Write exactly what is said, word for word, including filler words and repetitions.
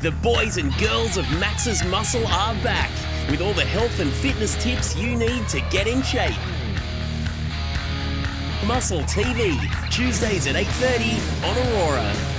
The boys and girls of Max's Muscle are back with all the health and fitness tips you need to get in shape. Muscle T V, Tuesdays at eight thirty on Aurora.